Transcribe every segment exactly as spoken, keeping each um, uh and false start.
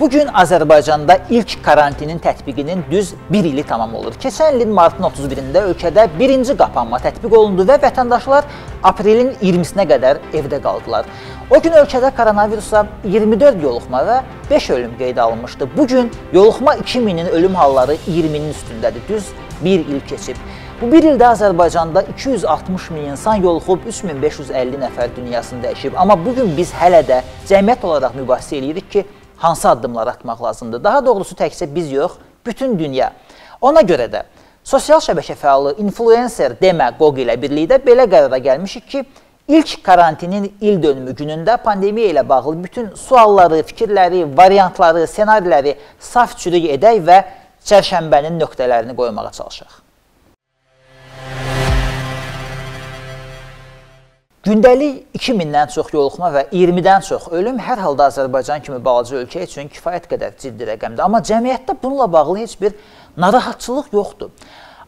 Bugün Azərbaycanda ilk karantinin tətbiqinin düz bir ili tamam olur. Keçən ilin martın otuz birində ölkədə birinci qapanma tətbiq olundu və vətəndaşlar aprelin iyirmisinə qədər evdə qaldılar. O gün ölkədə koronavirusa iyirmi dörd yoluxma və beş ölüm qeydə alınmışdı. Bugün yoluxma iki minin ölüm halları iyirminin üstündədir, düz bir il keçib. Bu bir ildə Azərbaycanda iki yüz altmış min insan yoluxub, üç min beş yüz əlli nəfər dünyasını dəyişib. Amma bugün biz hələ də cəmiyyət olaraq mübahisə edirik ki, hansı addımlar atmaq lazımdır? Daha doğrusu təkcə biz yox, bütün dünya. Ona görə də sosial şəbəkə fəalı influencer demagog ilə birlikdə belə qərara gəlmişik ki, ilk karantinin il dönümü günündə pandemiya ilə bağlı bütün sualları, fikirləri, variantları, senariləri saf çürük edək və çərşənbənin nöqtələrini qoymağa çalışaq. Gündəlik iki mindən çox yoluxma və iyirmidən çox ölüm hər halda Azərbaycan kimi balaca ölkə üçün kifayət qədər ciddi rəqəmdir. Amma cəmiyyətdə bununla bağlı heç bir narahatçılıq yoxdur.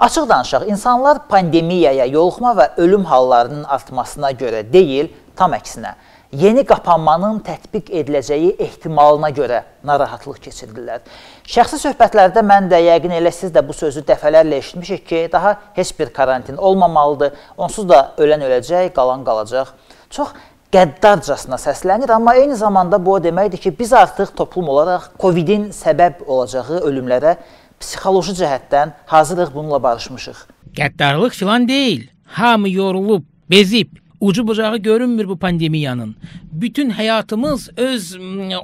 Açıq danışaq, insanlar pandemiyaya, yoluxma və ölüm hallarının artmasına görə deyil, tam əksinə, yeni qapanmanın tətbiq ediləcəyi ehtimalına görə narahatlıq keçirdirlər. Şəxsi söhbətlərdə mən də yəqin elə siz də bu sözü dəfələrlə eşitmişik ki, daha heç bir karantin olmamalıdır, onsuz da ölən öləcək, qalan qalacaq. Çox qəddarcasına səslənir, amma eyni zamanda bu o deməkdir ki, biz artıq toplum olaraq Covidin səbəb olacağı ölümlərə psixoloji cəhətdən hazırıq, bununla barışmışıq. Qəddarlıq filan deyil, hamı yorulub, bezib. Ucu bucağı görünmür bu pandemiyanın. Bütün həyatımız öz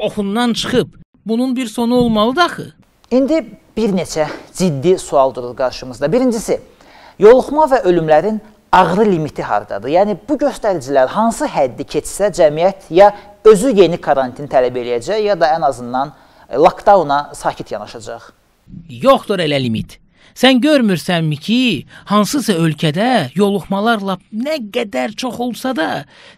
oxundan çıxıb. Bunun bir sonu olmalıdır axı. İndi bir neçə ciddi sual durur qarşımızda. Birincisi, yoluxma və ölümlərin ağrı limiti hardadır? Yəni, bu göstəricilər hansı həddi keçsə cəmiyyət ya özü yeni karantin tələb eləyəcək, ya da ən azından lockdowna sakit yanaşacaq? Yoxdur elə limit. Sən görmürsənmi ki, hansısa ölkədə yoluxmalarla nə qədər çox olsa da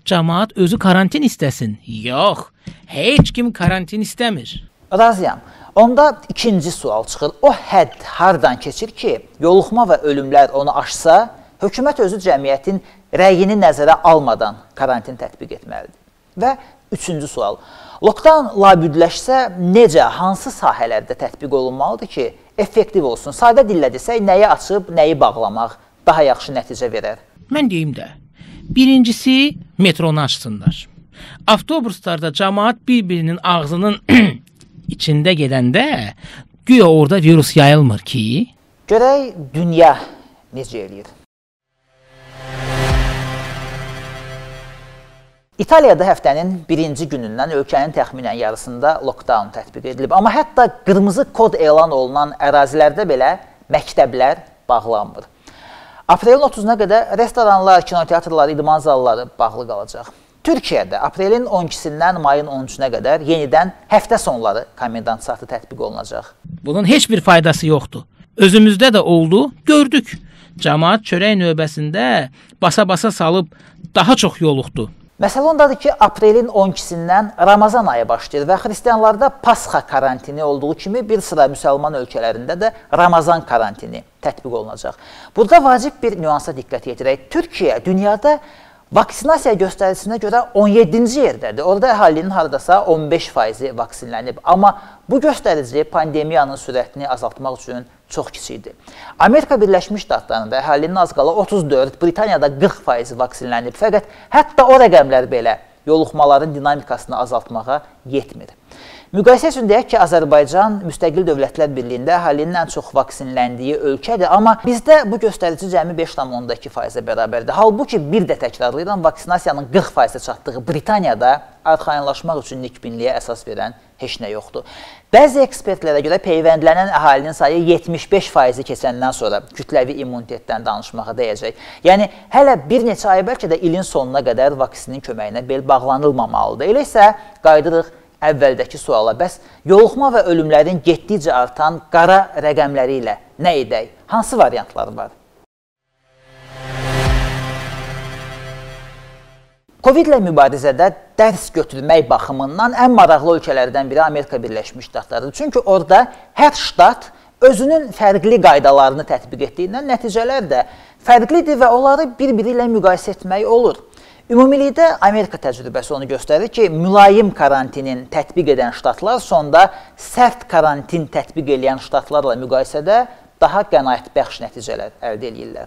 cəmaət özü karantin istəsin? Yox, heç kim karantin istəmir. Razıyam. Onda ikinci sual çıxır. O hədd hardan keçir ki, yoluxma və ölümlər onu aşsa, hökumət özü cəmiyyətin rəyini nəzərə almadan karantin tətbiq etməlidir. Və üçüncü sual. Lockdown labüdləşsə necə, hansı sahələrdə tətbiq olunmalıdır ki, effektiv olsun? Sadə dillə desək, nəyi açıb, nəyi bağlamaq daha yaxşı nəticə verər? Mən deyim də, birincisi metronu açsınlar. Avtobuslarda cəmaət bir-birinin ağzının içində gedəndə güya orada virus yayılmır ki. Görək dünya necə eləyir? İtaliyada həftənin birinci günündən ölkənin təxminən yarısında lockdown tətbiq edilib. Amma hətta qırmızı kod elan olunan ərazilərdə belə məktəblər bağlanmır. Aprelin otuzuna qədər restoranlar, kinoteatrlar, idman zalları bağlı qalacaq. Türkiyədə aprelin on ikisindən mayın on üçünə qədər yenidən həftə sonları komendant saatı tətbiq olunacaq. Bunun heç bir faydası yoxdur. Özümüzdə də oldu, gördük. Cəmaət çörək növbəsində basa-basa salıb daha çox yoluxdu. Məsələ ondadır ki, aprelin on ikisindən Ramazan ayı başlayır və xristianlarda Pasxa karantini olduğu kimi bir sıra müsəlman ölkələrində də Ramazan karantini tətbiq olunacaq. Burada vacib bir nüansa diqqət yetirək. Türkiyə dünyada vaksinasiya göstərisinə görə on yeddinci yerdədir. Orada əhalinin haradasa on beş faizi vaksinlənib. Amma bu göstərici pandemiyanın sürətini azaltmaq üçün çox kiçikdir. Amerika Birləşmiş Ştatlarında əhalinin az qala otuz dörd, Britaniyada qırx faizi vaksinlənib. Fəqət hətta o rəqəmlər belə yoluxmaların dinamikasını azaltmağa yetmir. Müqayisə üçün deyək ki, Azərbaycan Müstəqil Dövlətlər Birliyində əhalinin ən çox vaksinləndiyi ölkədir, amma bizdə bu göstərici cəmi beş tam onda iki faizə bərabərdir. Halbuki bir də təkrarlayıram, vaksinasiyanın qırx faizə çatdığı Britaniyada arxayınlaşmaq üçün nikbinliyə əsas verən heç nə yoxdur. Bəzi ekspertlərə görə peyvəndlənən əhalinin sayı yetmiş beş faizi keçəndən sonra kütləvi immunitetdən danışmağa dəyəcək. Yəni, hələ bir neçə ay, bəlkə də ilin sonuna qədər vaksinin köməyinə bel bağlanılmamalıdır. Elə isə qayıdırıq əvvəldəki suala. Bəs yoluxma və ölümlərin getdikcə artan qara rəqəmləri ilə nə edək? Hansı variantlar var? Covid-lə mübarizədə dərs götürmək baxımından ən maraqlı ölkələrdən biri Amerika Birləşmiş Ştatlarıdır. Çünki orada hər ştat özünün fərqli qaydalarını tətbiq etdiyindən nəticələr də fərqlidir və onları bir-biri ilə müqayisə etmək olur. Ümumilikdə Amerika təcrübəsi onu göstərir ki, mülayim karantinin tətbiq edən ştatlar sonda sərt karantin tətbiq edən ştatlarla müqayisədə daha qənaətbəxş nəticələr əldə edirlər.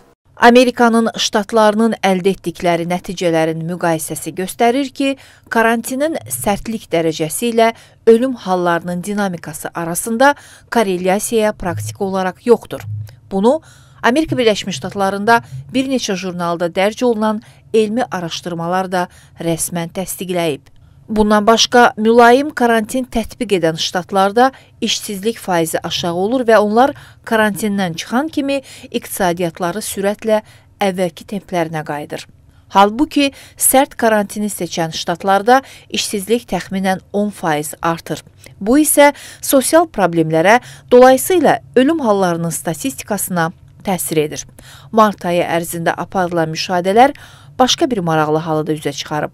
Amerikanın ştatlarının əldə etdikləri nəticələrin müqayisəsi göstərir ki, karantinin sərtlik dərəcəsi ilə ölüm hallarının dinamikası arasında korrelyasiya praktiki olaraq yoxdur. Bunu Amerika Birləşmiş Ştatlarında bir neçə jurnalda dərc olunan elmi araşdırmalar da rəsmən təsdiqləyib. Bundan başqa, mülayim karantin tətbiq edən ştatlarda işsizlik faizi aşağı olur və onlar karantindən çıxan kimi iqtisadiyyatları sürətlə əvvəlki templərinə qayıdır. Halbuki, sərt karantini seçən ştatlarda işsizlik təxminən on faiz artır. Bu isə sosial problemlərə, dolayısıyla ölüm hallarının statistikasına təsir edir. Mart ayı ərzində aparılan müşahidələr başqa bir maraqlı halı da üzə çıxarıb.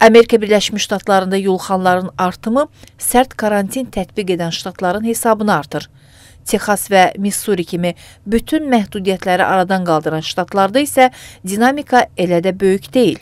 Amerika Birləşmiş Ştatlarında yoluxanların artımı sərt karantin tətbiq edən ştatların hesabına artır. Texas və Missuri kimi bütün məhdudiyyətləri aradan qaldıran ştatlarda isə dinamika elə də böyük deyil.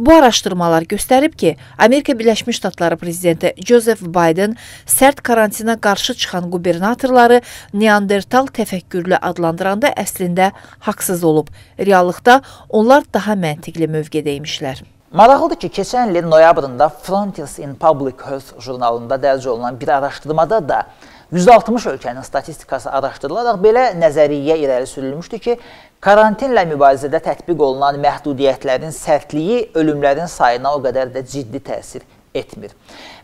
Bu araşdırmalar göstərib ki, Amerika Birləşmiş Ştatları prezidenti Joseph Biden sərt karantinə qarşı çıxan qubernatorları neandertal təfəkkürlü adlandıranda əslində haqsız olub. Reallıqda onlar daha məntiqli mövqedə imişlər. Maraqlıdır ki, keçən ilin noyabrında Frontiers in Public Health jurnalında dərc olunan bir araşdırmada da yüz altmış ölkənin statistikası araşdırılaraq belə nəzəriyyə irəli sürülmüşdü ki, karantinlə mübarizədə tətbiq olunan məhdudiyyətlərin sərtliyi ölümlərin sayına o qədər də ciddi təsir etmir.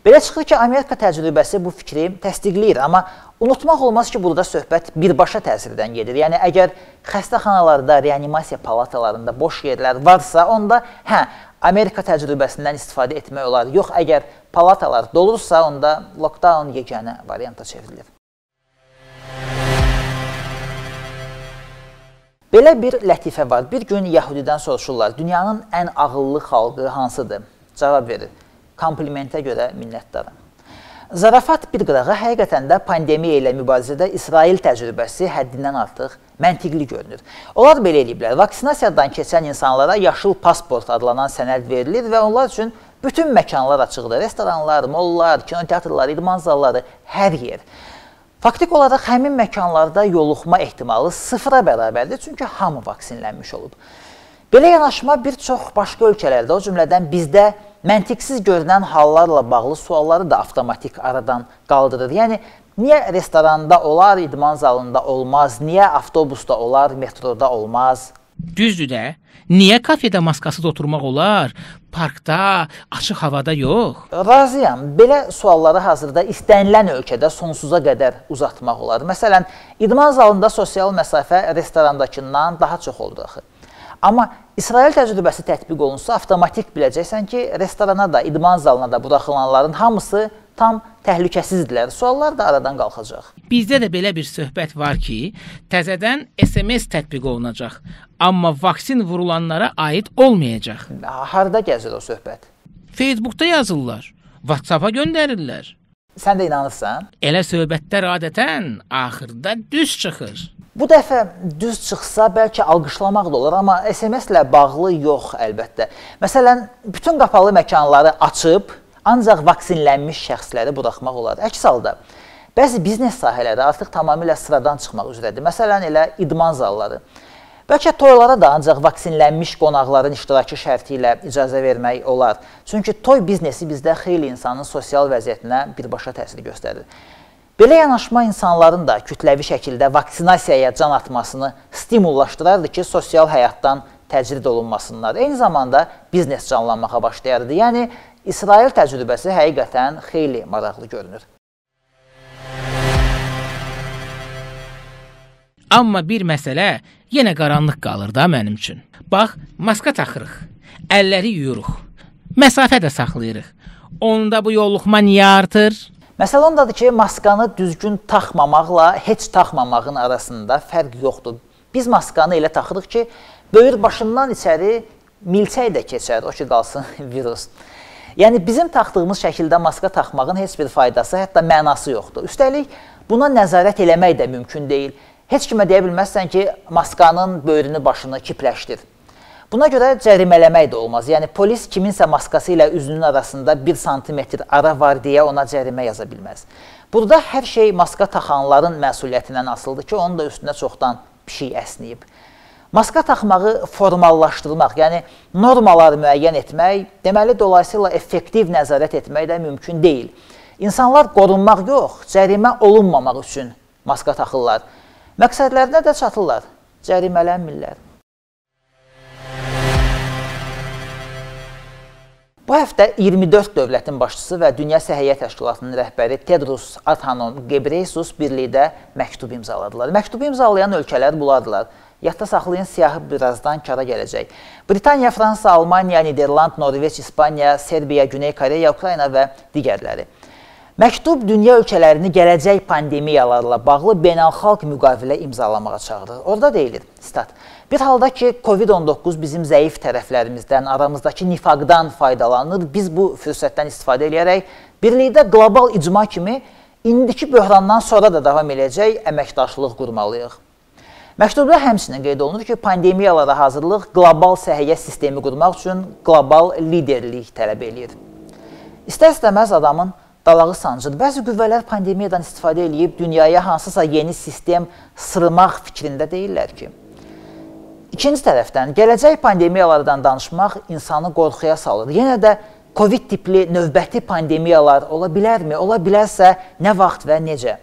Belə çıxır ki, Amerika təcrübəsi bu fikri təsdiqləyir, amma unutmaq olmaz ki, burada söhbət birbaşa təsirdən gedir. Yəni, əgər xəstəxanalarda, reanimasiya palatalarında boş yerlər varsa, onda hə, Amerika təcrübəsindən istifadə etmək olar. Yox, əgər palatalar dolursa, onda lockdown yeganə varianta çevrilir. Belə bir lətifə var. Bir gün Yahudidən soruşurlar, dünyanın ən ağıllı xalqı hansıdır? Cavab verir, komplimentə görə minnətdarım. Zarafat bir qırağa, həqiqətən də pandemiya ilə mübarizədə İsrail təcrübəsi həddindən artıq məntiqli görünür. Onlar belə eləyiblər, vaksinasiyadan keçən insanlara yaşıl pasport adlanan sənəd verilir və onlar üçün bütün məkanlar açıqdır. Restoranlar, mollar, kinoteatrlar, idman zalları, hər yer. Faktik olaraq həmin məkanlarda yoluxma ehtimalı sıfıra bərabərdir, çünki hamı vaksinlənmiş olub. Belə yanaşma bir çox başqa ölkələrdə, o cümlədən bizdə məntiqsiz görünən hallarla bağlı sualları da avtomatik aradan qaldırır. Yəni, niyə restoranda olar, idman zalında olmaz, niyə avtobusda olar, metroda olmaz? Düzdür də, niyə kafedə maskasız oturmaq olar, parkda, açıq havada yox? Razıyam, belə sualları hazırda istənilən ölkədə sonsuza qədər uzatmaq olar. Məsələn, idman zalında sosial məsafə restorandakından daha çox oldu axı. Amma İsrail təcrübəsi tətbiq olunsa, avtomatik biləcəksən ki, restorana da, idman zalına da buraxılanların hamısı tam təhlükəsizdirlər. Suallar da aradan qalxacaq. Bizdə də belə bir söhbət var ki, təzədən S M S tətbiq olunacaq, amma vaksin vurulanlara aid olmayacaq. Harada gəzir o söhbət? Facebookda yazırlar, WhatsApp-a göndərirlər. Sən də inanırsan? Elə söhbətlər adətən axırda düz çıxır. Bu dəfə düz çıxsa, bəlkə alqışlamaq da olar, amma S M S-lə bağlı yox əlbəttə. Məsələn, bütün qapalı məkanları açıb, ancaq vaksinlənmiş şəxsləri buraxmaq olar. Əks halda, bəzi biznes sahələri artıq tamamilə sıradan çıxmaq üzrədir. Məsələn, elə idman zalları. Bəlkə toylara da ancaq vaksinlənmiş qonaqların iştirakı şərti ilə icazə vermək olar. Çünki toy biznesi bizdə xeyli insanın sosial vəziyyətinə birbaşa təsir göstərir. Belə yanaşma insanların da kütləvi şəkildə vaksinasiyaya can atmasını stimullaşdırardı ki, sosial həyatdan təcrid olunmasınlar. Eyni zamanda biznes canlanmağa başlayardı. Yəni, İsrail təcrübəsi həqiqətən xeyli maraqlı görünür. Amma bir məsələ yenə qaranlıq qalır da mənim üçün. Bax, maska taxırıq, əlləri yuyuruq, məsafə də saxlayırıq. Onda bu yolluqma niyə artır? Məsələ ondadır ki, maskanı düzgün taxmamaqla heç taxmamağın arasında fərq yoxdur. Biz maskanı elə taxırıq ki, böyür başından içəri milçək də keçər, o ki, qalsın virus. Yəni, bizim taxdığımız şəkildə maska taxmağın heç bir faydası, hətta mənası yoxdur. Üstəlik, buna nəzarət eləmək də mümkün deyil. Heç kimə deyə bilməzsən ki, maskanın böyrünü başını kipləşdir. Buna görə cərimələmək də olmaz. Yəni, polis kiminsə maskası ilə üzünün arasında bir santimetr ara var deyə ona cərimə yaza bilməz. Burada hər şey maska taxanların məsuliyyətindən asıldı ki, onun da üstünə çoxdan bir şey əsniyib. Maska taxmağı formallaşdırmaq, yəni normalar müəyyən etmək, deməli, dolayısıyla effektiv nəzarət etmək də mümkün deyil. İnsanlar qorunmaq yox, cərimə olunmamaq üçün maska taxırlar. Məqsədlərinə də çatırlar, cərimələnmirlər. Bu həftə iyirmi dörd dövlətin başçısı və Dünya Səhiyyə Təşkilatının rəhbəri Tedros Adhanom Gebreysus birlikdə məktub imzaladılar. Məktubu imzalayan ölkələr bunlardılar. Yadda saxlayın, siyahı birazdan kara gələcək. Britaniya, Fransa, Almanya, Niderland, Norveç, İspaniya, Serbiya, Güney Koreya, Ukrayna və digərləri. Məktub dünya ölkələrini gələcək pandemiyalarla bağlı beynəlxalq müqavilə imzalamağa çağırır. Orada deyilir, stat. Bir halda ki, Covid on doqquz bizim zəif tərəflərimizdən, aramızdakı nifaqdan faydalanır, biz bu fürsətdən istifadə edərək birlikdə qlobal icma kimi indiki böhrandan sonra da davam edəcək əməkdaşlıq qurmalıyıq. Məktubda həmçinin qeyd olunur ki, pandemiyalara hazırlıq qlobal səhiyyə sistemi qurmaq üçün qlobal liderlik tələb edir. İstər-istəməz adamın dalağı sancır. Bəzi qüvvələr pandemiyadan istifadə edib dünyaya hansısa yeni sistem sırmaq fikrində deyirlər ki, İkinci tərəfdən, gələcək pandemiyalardan danışmaq insanı qorxuya salır. Yenə də COVID tipli növbəti pandemiyalar ola bilərmi? Ola bilərsə, nə vaxt və necə?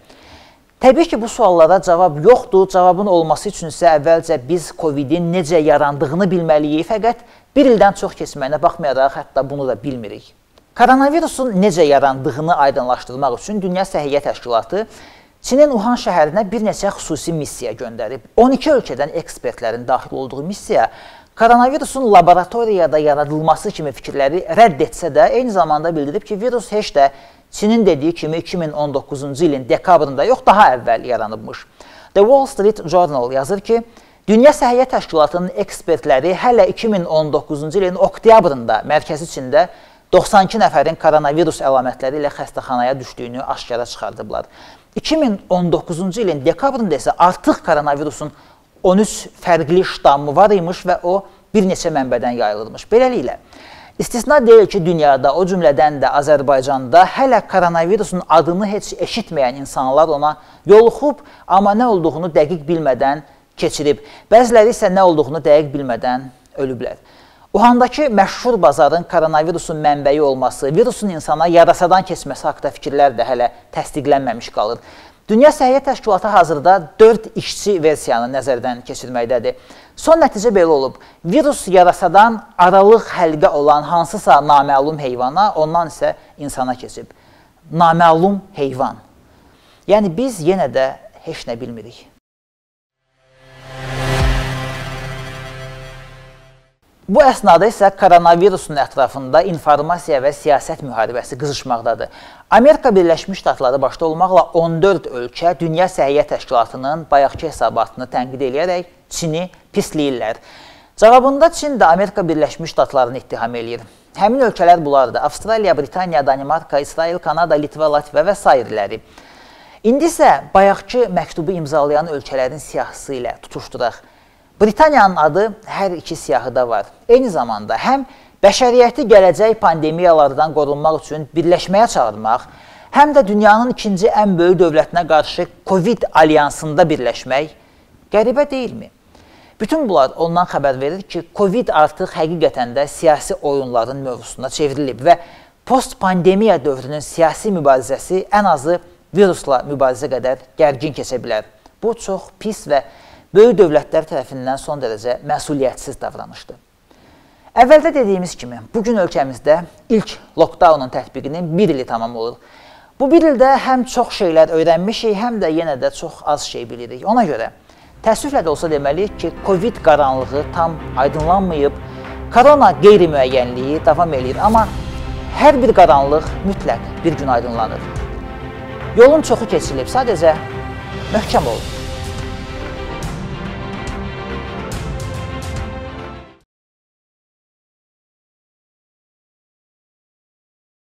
Təbii ki, bu suallara cavab yoxdur. Cavabın olması üçünsə əvvəlcə biz COVID-in necə yarandığını bilməliyik. Fəqət bir ildən çox keçməyinə baxmayaraq, hətta bunu da bilmirik. Koronavirusun necə yarandığını aydınlaşdırmaq üçün Dünya Səhiyyə Təşkilatı Çinin Uhan şəhərinə bir neçə xüsusi missiya göndərib. on iki ölkədən ekspertlərin daxil olduğu missiya koronavirusun laboratoriyada yaradılması kimi fikirləri rədd etsə də, eyni zamanda bildirib ki, virus heç də Çinin dediyi kimi iki min on doqquzuncu ilin dekabrında yox, daha əvvəl yaranıbmış. The Wall Street Journal yazır ki, Dünya Səhiyyə Təşkilatının ekspertləri hələ iki min on doqquzuncu ilin oktyabrında mərkəzi Çində doxsan iki nəfərin koronavirus əlamətləri ilə xəstəxanaya düşdüyünü aşkara çıxardıblar. iki min on doqquzuncu ilin dekabrında isə artıq koronavirusun on üç fərqli ştamı var imiş və o bir neçə mənbədən yayılırmış. Beləliklə, istisna deyil ki, dünyada, o cümlədən də Azərbaycanda hələ koronavirusun adını heç eşitməyən insanlar ona yoluxub, amma nə olduğunu dəqiq bilmədən keçirib. Bəziləri isə nə olduğunu dəqiq bilmədən ölüblər. Uhandakı məşhur bazarın koronavirusun mənbəyi olması, virusun insana yarasadan keçməsi haqda fikirlər də hələ təsdiqlənməmiş qalır. Dünya Səhiyyə Təşkilatı hazırda dörd işçi versiyanı nəzərdən keçirməkdədir. Son nəticə belə olub, virus yarasadan aralıq həlqə olan hansısa naməlum heyvana, ondan isə insana keçib. Naməlum heyvan. Yəni, biz yenə də heç nə bilmirik. Bu əsnada isə koronavirusun ətrafında informasiya və siyasət müharibəsi qızışmaqdadır. Amerika Birləşmiş Ştatları başda olmaqla on dörd ölkə Dünya Səhiyyə Təşkilatının bayaqki hesabatını tənqid eləyərək Çini pisləyirlər. Cavabında Çin də Amerika Birləşmiş Ştatlarını ittiham eləyir. Həmin ölkələr bunlardır: Avstraliya, Britaniya, Danimarka, İsrail, Kanada, Litva, Latviya və sairələri. İndi isə bayaqki məktubu imzalayan ölkələrin siyahısı ilə tutuşduraq. Britaniyanın adı hər iki siyahıda var. Eyni zamanda həm bəşəriyyəti gələcək pandemiyalardan qorunmaq üçün birləşməyə çağırmaq, həm də dünyanın ikinci ən böyük dövlətinə qarşı COVID alyansında birləşmək qəribə deyilmi? Bütün bunlar ondan xəbər verir ki, COVID artıq həqiqətən də siyasi oyunların mövzusuna çevrilib və post-pandemiya dövrünün siyasi mübarizəsi ən azı virusla mübarizə qədər gərgin keçə bilər. Bu çox pis və böyük dövlətlər tərəfindən son dərəcə məsuliyyətsiz davranışdır. Əvvəldə dediyimiz kimi, bugün ölkəmizdə ilk lockdownun tətbiqinin bir ili tamam olur. Bu bir ildə həm çox şeylər öyrənmişik, həm də yenə də çox az şey bilirik. Ona görə təəssüflə də olsa deməliyik ki, COVID qaranlığı tam aydınlanmayıb, korona qeyri-müəyyənliyi davam edir, amma hər bir qaranlıq mütləq bir gün aydınlanır. Yolun çoxu keçilib, sadəcə möhkəm olun.